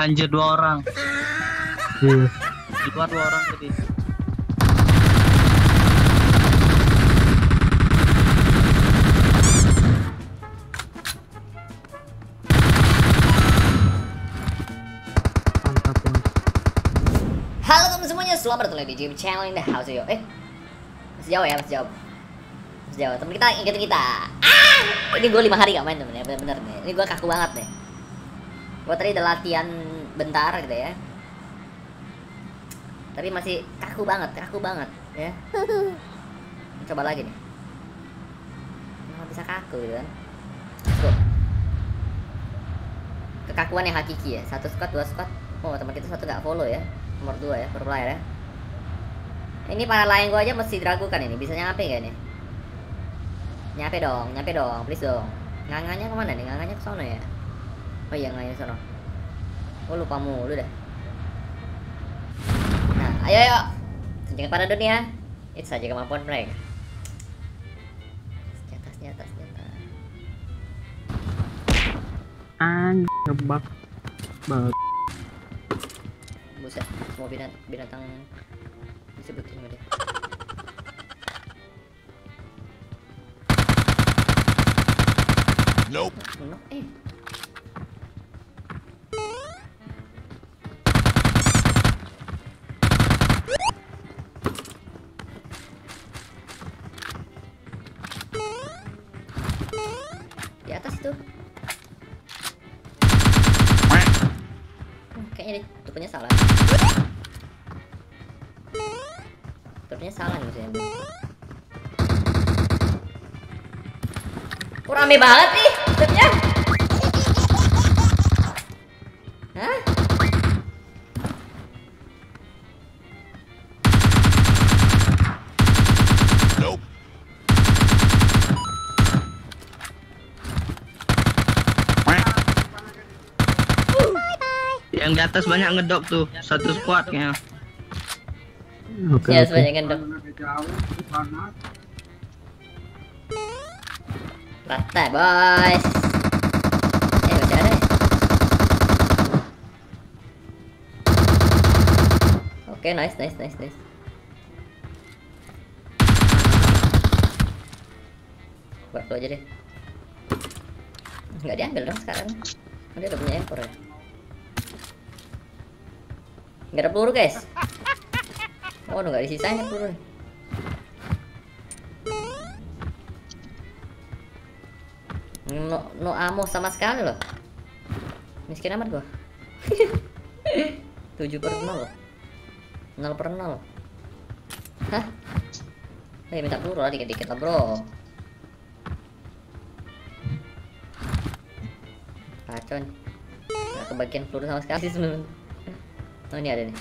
Anjir, 2 orang. Di luar 2 orang tadi. Halo teman semuanya, selamat datang di Game Channel in the house yo. Masih jauh ya, masih jauh. Temen kita ingetin kita. Ini gue 5 hari gak main temen ya, bener-bener nih. Ini gue kaku banget nih. Gue tadi udah latihan bentar gitu ya, tapi masih kaku banget ya. Coba lagi nih, nggak bisa kaku gitu kan. Go. Kekakuan yang hakiki ya. 1 squad 2 squad. Oh teman kita 1 nggak follow ya, nomor 2 ya, per player ya. Ini para lain gue aja mesti diragukan ini, bisa nyampe gak nih? Nyampe dong, please dong. Nganganya kemana nih? Nganganya ke sono ya? Oh iya, nganganya ke sono. Oh lupa mulu dah. Nah, ayo. Senjata pada dunia. Itu saja kemampuan mereka. Senjata. Ngebak banget. Buset, semua binatang disebutin sama dia. Nope. Di atas itu. Kayaknya tutupnya salah. Nih rame banget nih tutupnya. Hah? Nope. Yang di atas banyak ngedok tuh, 1 squad kayaknya. Ya banyak ngedok. Rata boys. Udah ada. Oke, nice. Buat aja deh. Enggak diambil dong sekarang. Dia udah punya ekor ya. Enggak ada peluru guys. Oh, enggak disisain peluru. No ammo sama sekali loh. Miskin amat gua. 7/0 loh. 0/0. Hah? Eh, minta peluru lah dikit-dikit lah, bro. Racun. Enggak kebagian peluru sama sekali sebenarnya. Oh, ini ada nih.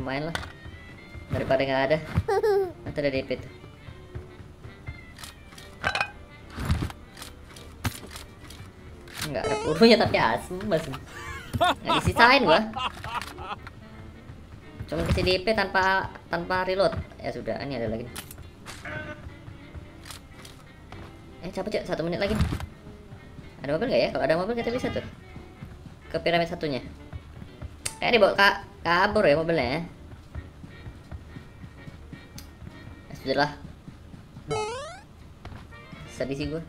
Lumayan lah. Daripada enggak ada. Atau ada DP tuh. Enggak ada pelurunya tapi asem banget. Enggak disisain gua. Cuma kasih DP tanpa reload. Ya sudah, ini ada lagi. Capek, 1 menit lagi. Ada mobil enggak ya? Kalau ada mobil kita bisa tuh. Ke piramid satunya. Kayak dibawa kabur ya mobilnya. Ya sudahlah. Sedih sih gua.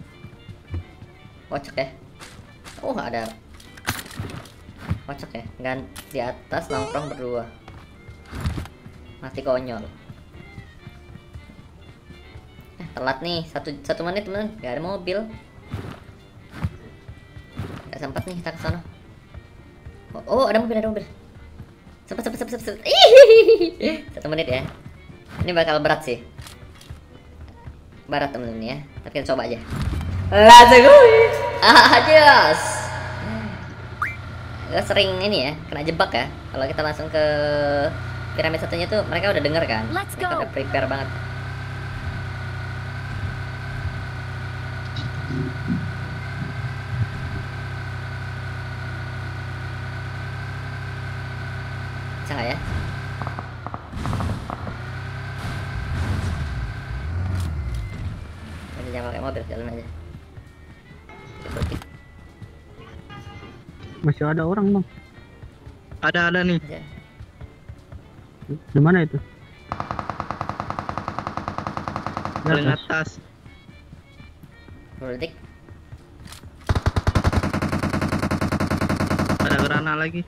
Kocak ya. Oh ada kocak ya, kan di atas nongkrong berdua, mati konyol. Telat nih, 1 menit temen, gak ada mobil, gak sempat nih kita kesana. Oh ada mobil, sempat. 1 menit ya, ini bakal berat sih, berat temen ya, tapi kita coba aja. Let's go. Yes. Gak sering ini ya, kena jebak ya. Kalau kita langsung ke piramid satunya tuh mereka udah denger kan. Mereka udah prepare banget. Bisa gak ya? Jangan pakai mobil, jalan aja. Masih ada orang, Bang. Ada nih. Di mana itu? Paling atas. Berdik. Ada granat lagi.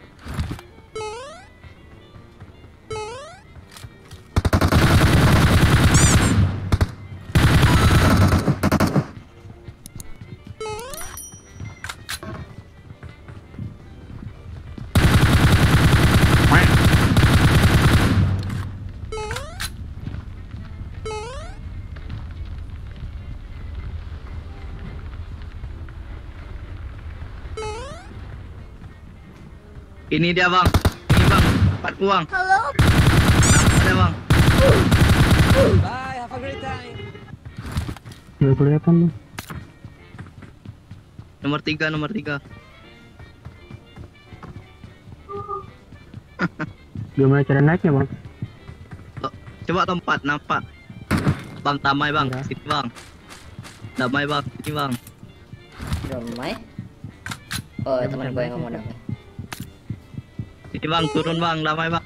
Ini dia, Bang. Ini, Bang. 4 uang. Halo. Ada, Bang. Bye, have a great time. Nggak kelihatan, Bang. Nomor 3, nomor 3. Gimana cara naiknya, Bang? Oh, coba tempat, nampak. Bang, damai, Bang. Ya. Sini, Bang. Damai, Bang. Sini, Bang. Damai? Oh, ya, teman gue yang ngomong damai. Ini, Bang, turun, Bang, damai, Bang.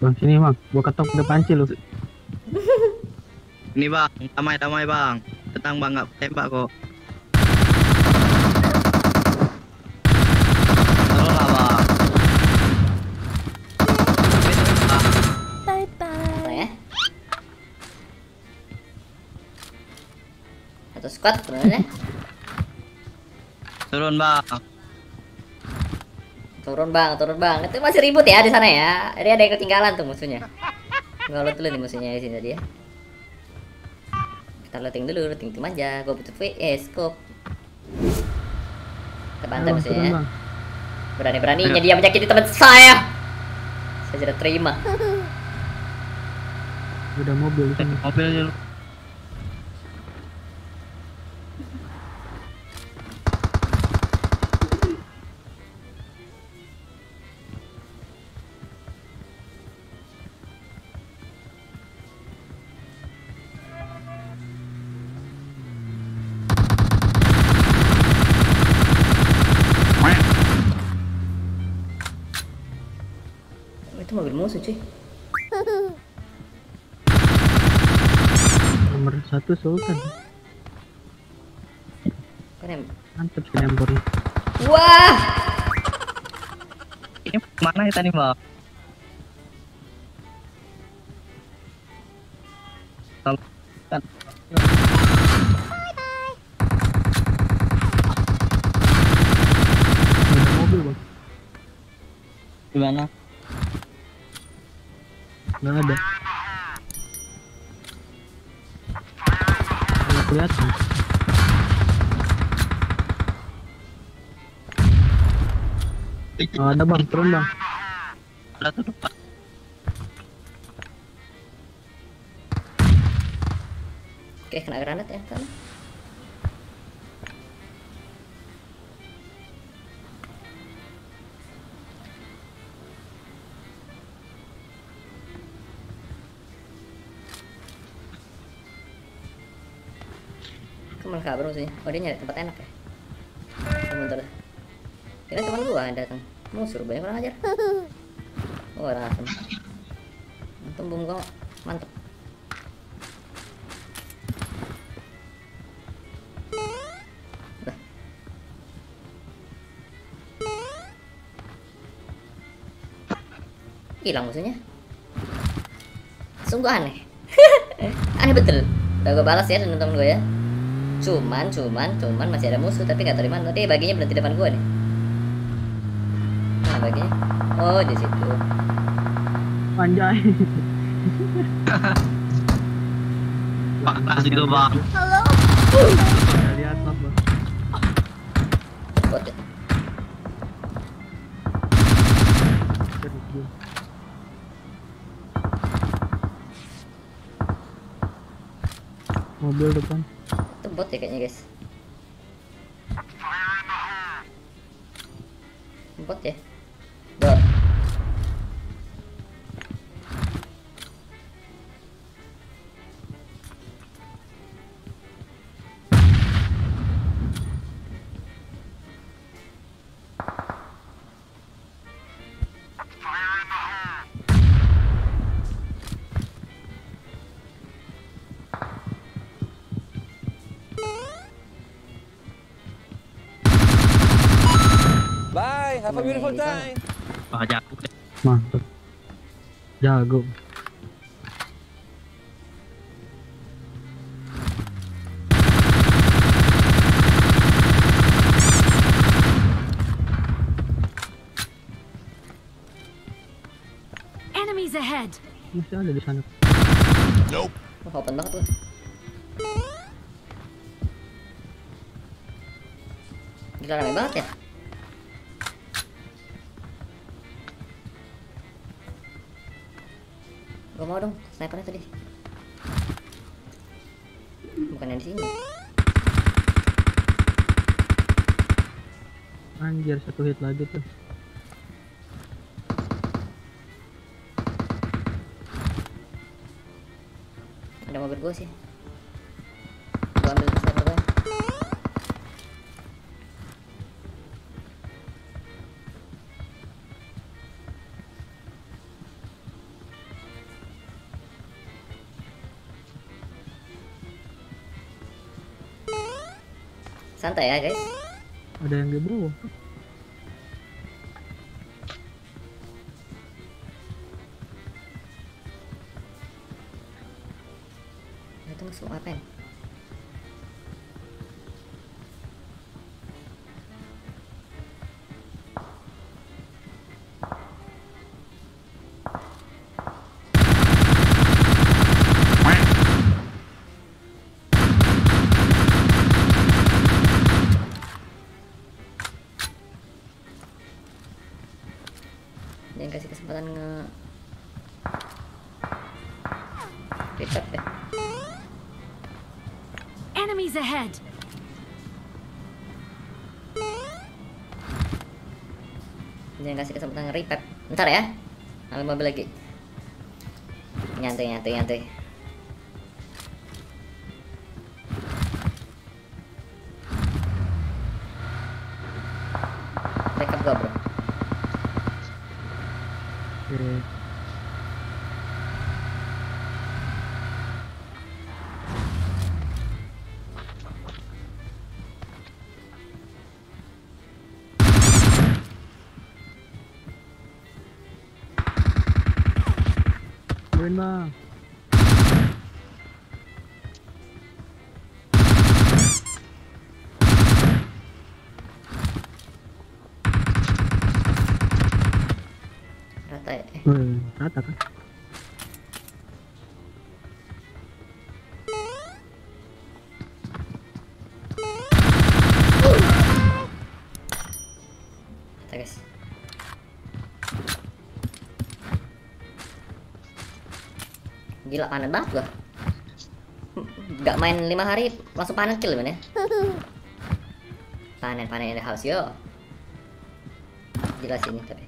Bang, sini, Bang, gua ketok depan sih lu. Ini, Bang, damai-damai, Bang. Tenang, Bang, nggak tembak kok. Tolonglah, Bang. Bye-bye. Atau squad, bener ya? Turun, Bang. Turun, Bang, turun, Bang. Itu masih ribut ya di sana ya. Ini ada yang ketinggalan tuh musuhnya. Gua looting dulu musuhnya di sini tadi ya. Kita looting dulu, looting aja. Gua butuh scope. Kita bantai musuhnya. Berani-beraninya dia menyakiti teman saya. Saya tidak terima. Udah mobil itu. Mobilnya. Musuh, cuy. Nomor 1 Sultan. Keren. Mantap sih nomornya. Wah. Ini mana kita nih, Bang? Sultan. Mobil, Bang. Di mana? Nggak ada. Nggak kelihatan. Oh, ada, Bang, turun, Bang. Ada tuh depan. Oke, kena granat ya kan. Kabar musuhnya. Oh, dia nyari tempat enak ya. Bentar. Ini teman gua datang. Musuh banyak orang ajar. Oh, rasen. Untung bom gua mantep. Udah. Hilang musuhnya. Sungguh aneh. Aneh betul. Udah gua balas ya dengan temen gua ya. Cuman masih ada musuh, tapi nggak tahu di mana. Tadi baginya berhenti depan gua nih. Mana baginya? Oh, di situ. Anjay. Pak, kasih dulu, Bang. Halo. Lihat, Bang. Oke. Mobil depan. Bot ya kayaknya, guys. Bot ya. Bot. Bye, have a beautiful time. Pak Jago. Mantap. Jago. Enemies ahead. Masih ada di sana. Nope. Wah, open banget tuh. Gila, rame banget ya. Gua mau dong snipernya tadi. Bukannya di sini. Anjir, satu hit lagi tuh. Ada mobil gua sih. Gua ambil sniper gua. Santai ya guys. Ada yang gebro. Itu musuh apa ya? Jangan kasih kesempatan nge-recap ya. Enemies ahead. Jangan kasih kesempatan nge-recap. Bentar ya. Ambil mobil lagi. Nyantai, nyantai, nyantai. Recap gua bro. Bang. Rata ya? Rata kan? Rata guys. Gila panen banget gua. Gak main 5 hari langsung panen kill gimana ya. Panen in the house yo. Gila sini tapi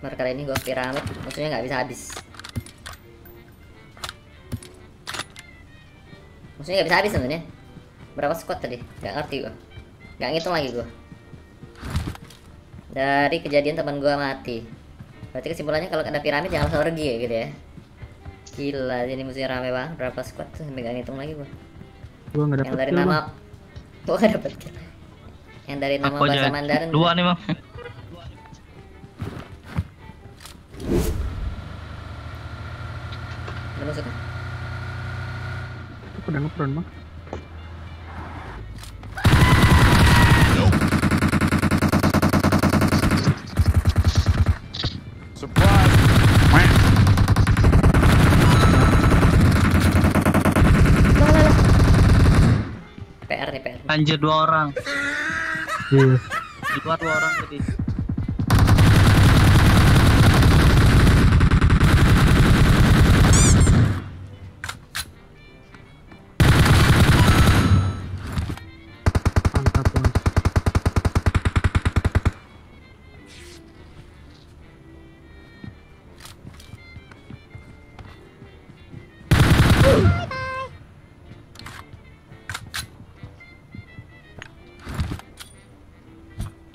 baru kali ini gua piramid musuhnya gak bisa habis. Musuhnya gak bisa habis sebenernya. Berapa squad tadi? Gak ngerti gua. Gak ngitung lagi gua. Dari kejadian teman gua mati. Berarti kesimpulannya kalau ada piramid jangan langsung pergi ya gitu ya. Gila, ini musuhnya rame banget. Berapa squad tuh? Sampai gak ngitung lagi gua. Gua gak dapet yang dari nama bang. Gua gak dapet kill. Yang dari nama aku bahasa Mandarin. Dua nih bang. Udah masuk kan? Aku udah nge-prone bang. Anjir, dua orang. Di luar dua orang tadi. Mantap banget.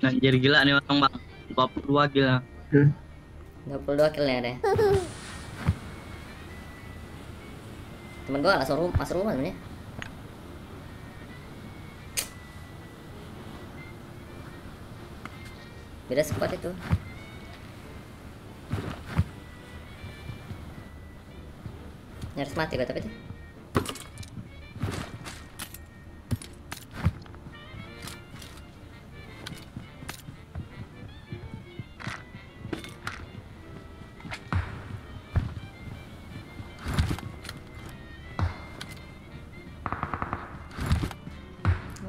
Anjir gila nih orang bang, 22 gila. 22 kill ya deh. Temen gua langsung masuk rumah sebenernya. beda squad itu. Nyaris mati kata itu.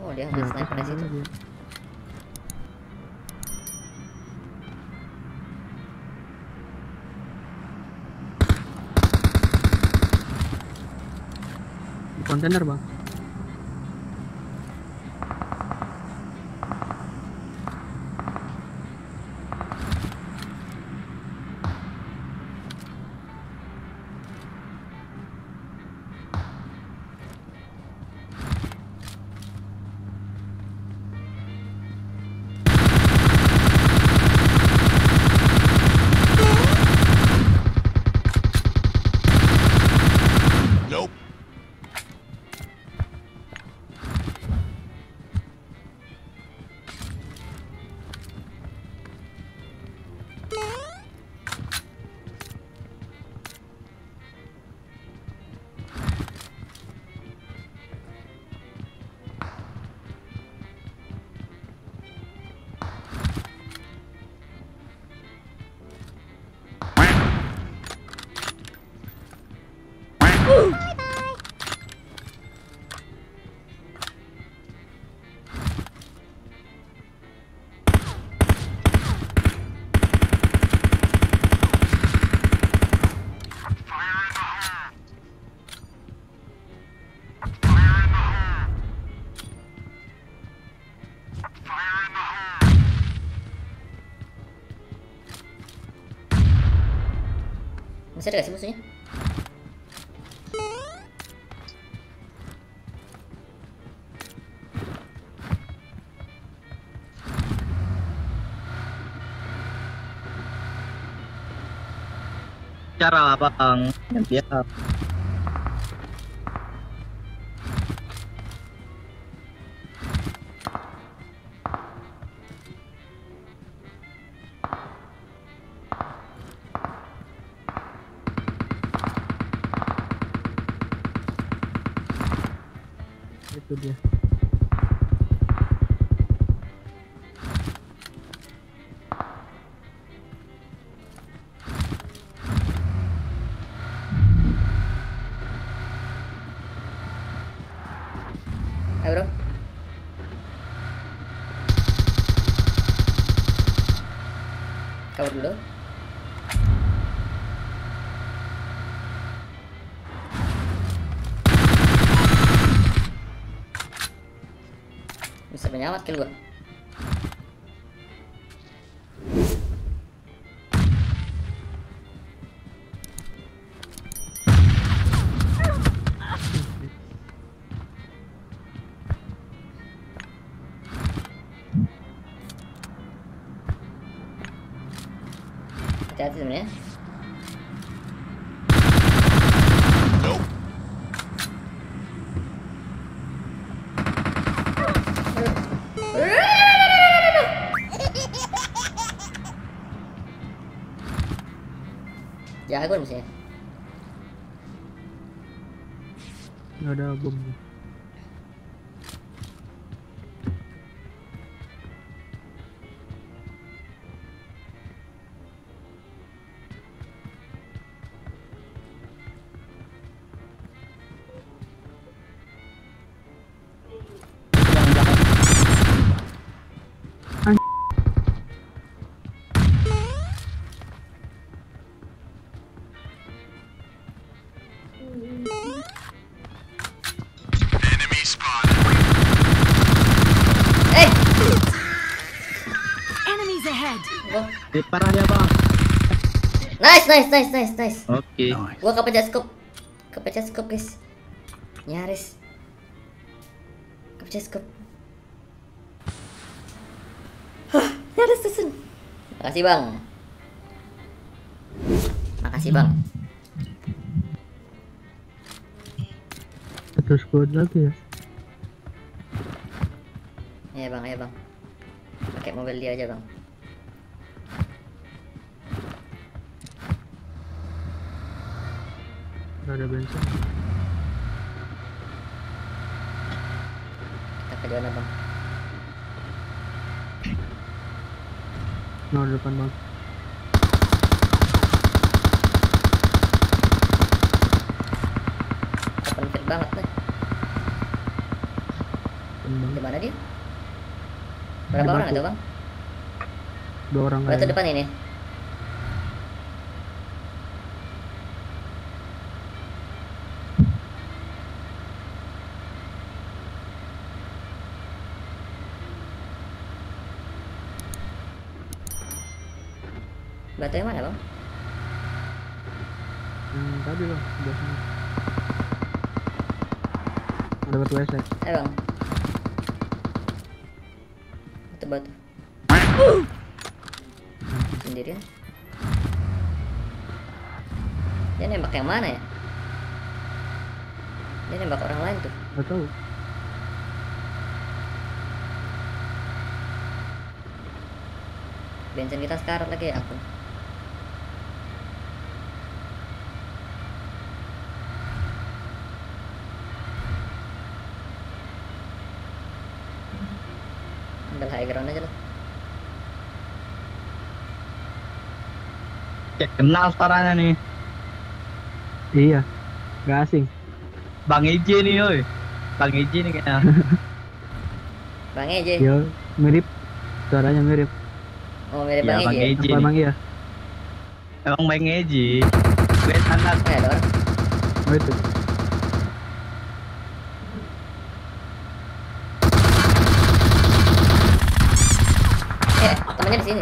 Oh, dia ambil sniper di situ. Kontainer bang. Masih ada gak sih musuhnya? Cara apa bang? Yang biasa. Itu dia. Ayo bro. Cover dulu. Bisa banyak amat kill gua. Hati-hati sebenarnya. Jago misalnya. Nggak ada bom. Parah ya bang. Nice. Oke. Gua kepecah scope guys. Nyaris. Kepecah scope. Hah, nyaris susun. Makasih bang. Terus squad lagi ya. Iya bang. Pakai mobil dia aja bang. ada bensin. Kita ke jalan bang. Nah, depan bang. Pencet banget nih. Di mana dia? Berapa orang ada bang? 2 orang. Berarti depan ini. Batu yang mana bang? Tadi bang, biasanya. Ada batu es ya? Bang. Batu. Sendirian. Dia nembak yang mana ya? Dia nembak orang lain tuh. Gak tahu. Bensin kita sekarat lagi ya aku. Ambil high ground aja lah. Ya, kenal suaranya nih. Iya, gak asing. Bang Eje nih woy. Bang Eje nih kayaknya. Bang Eje? Yo, mirip. Suaranya mirip. Oh mirip ya, Bang Eje. Apa emang iya? Emang Bang Eje. Lihat anak. Ya ada orang. Oh itu. Temennya di sini.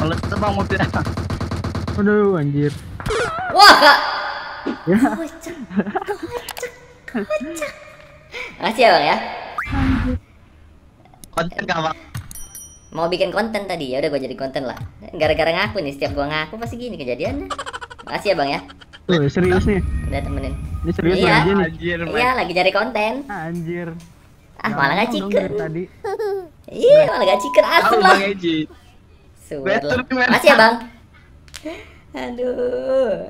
Meletup bang mobilnya. Aduh anjir. Wah kak. Ya. Kocak. Kocak. Makasih ya bang ya. Konten gak bang? Mau bikin konten tadi ya udah gua jadi konten lah. Gara-gara ngaku nih setiap gua ngaku pasti gini kejadiannya. Makasih ya bang ya. Wih serius nih. Udah temenin. Ini serius ya? Iya lagi cari konten. Anjir. Ah malah gak ciker tadi. Iya malah gak ciker aku lah. Makasih ya bang. Aduh.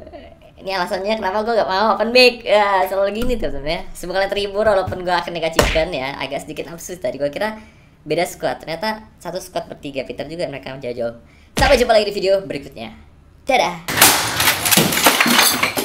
Ini alasannya kenapa gue gak mau open mic ya, selalu gini tuh sebenernya. Semoga kalian terhibur walaupun gue akan gak ciker ya. Agak sedikit absurd tadi gue kira beda squad. Ternyata satu squad bertiga. Peter juga mereka jauh-jauh. Sampai jumpa lagi di video berikutnya. Dadah.